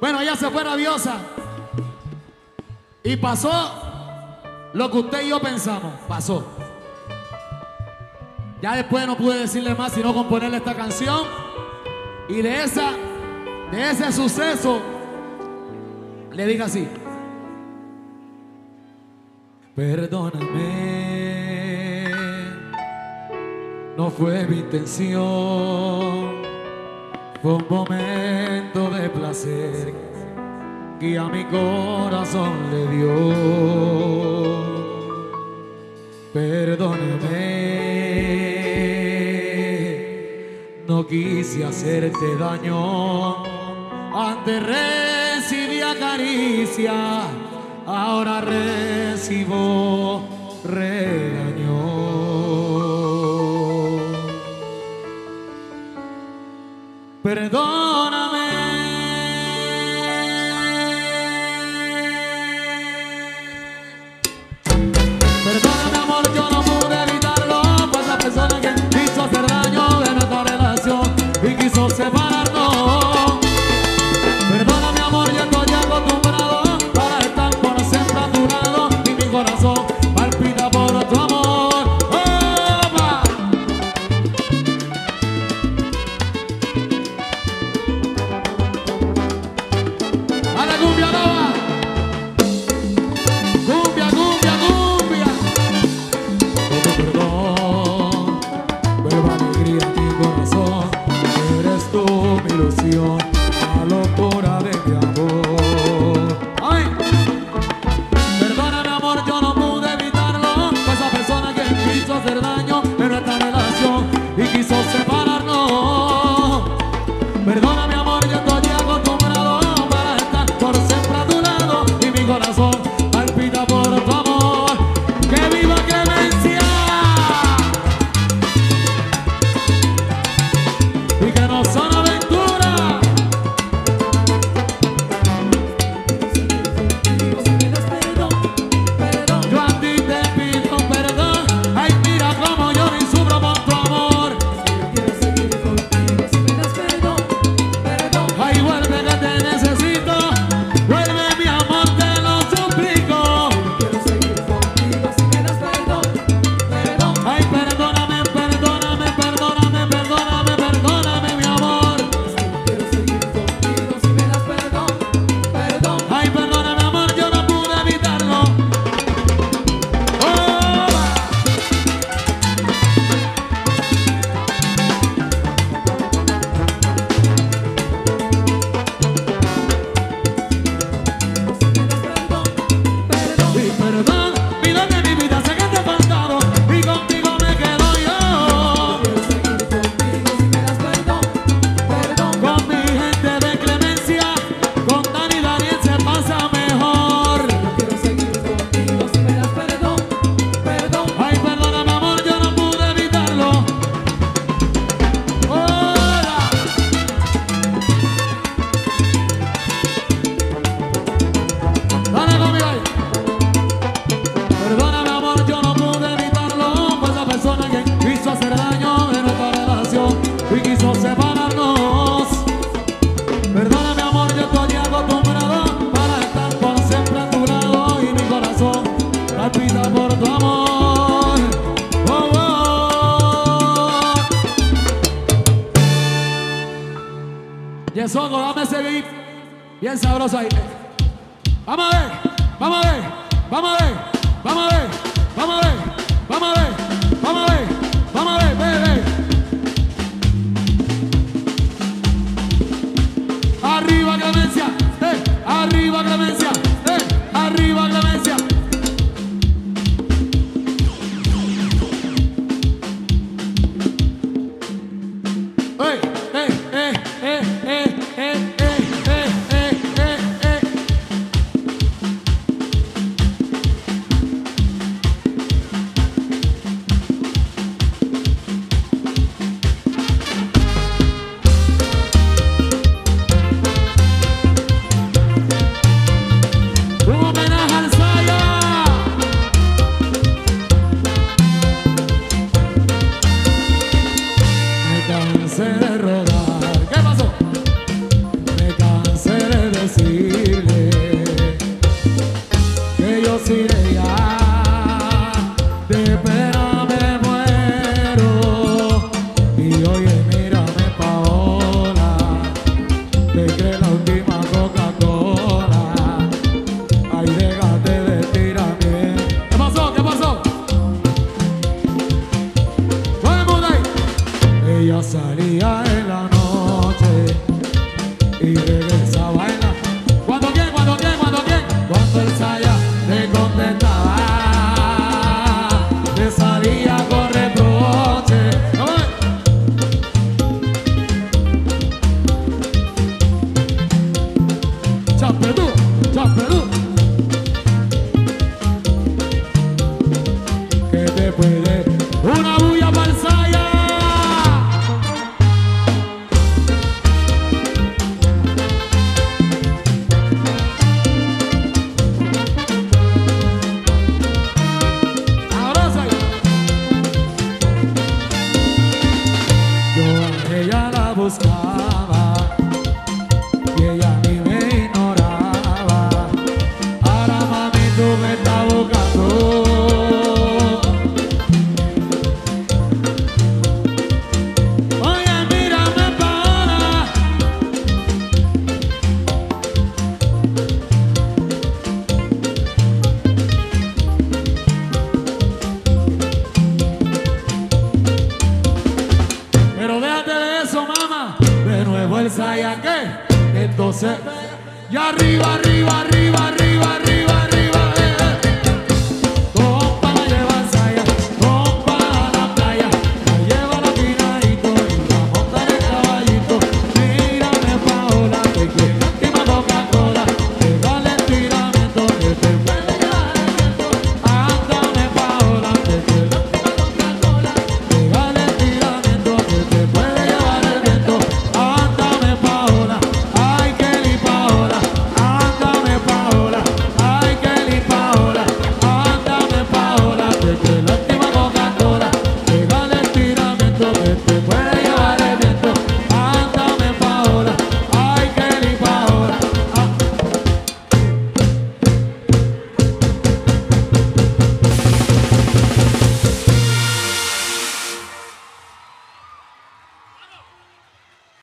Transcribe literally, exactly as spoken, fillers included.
Bueno, ella se fue rabiosa y pasó lo que usted y yo pensamos, pasó. Ya después no pude decirle más sino componerle esta canción, y de, esa, de ese suceso le dije así: perdóname, no fue mi intención, fue un momento de placer que a mi corazón le dio. Perdóname, no quise hacerte daño, antes recibía caricia, ahora recibo regaño. Perdóname. Perdóname, amor, yo no pude evitarlo, pues la persona que quiso hacer daño de nuestra relación y quiso separarnos. Perdóname, amor, yo estoy acostumbrado para estar por siempre a tu lado, y mi corazón palpita por tu amor. ¡Opa! ¡A la cumbia, loba! ¡Cumbia, cumbia! La locura de mi amor. Ay. Perdóname, amor, yo no pude evitarlo, fue esa persona que quiso hacer daño en nuestra relación y quiso separarnos. Perdóname, amor, yo estoy acostumbrado para estar por siempre a tu lado, y mi corazón palpita por tu amor. ¡Que viva, que vencia! Y que no son aventuras. Yesongo, dame ese beat bien sabroso ahí. Vamos a ver, vamos a ver, vamos a ver, vamos a ver, vamos a ver, vamos a ver, vamos a ver, vamos a ver, bebé. Arriba Clemencia, eh, arriba Clemencia, eh, arriba Clemencia. Hey, hey, hey, hey, hey, hey, hey, hey, hey, hey, hey. Entonces, y arriba, arriba, arriba, arriba.